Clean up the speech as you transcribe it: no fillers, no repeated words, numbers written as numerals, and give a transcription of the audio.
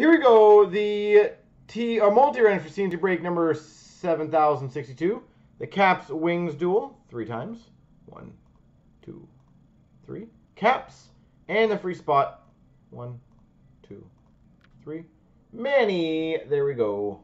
Here we go. The multi-ran for CNC break number 7062. The Caps Wings duel three times. 1, 2, 3. Caps and the free spot. 1, 2, 3. Manny. There we go.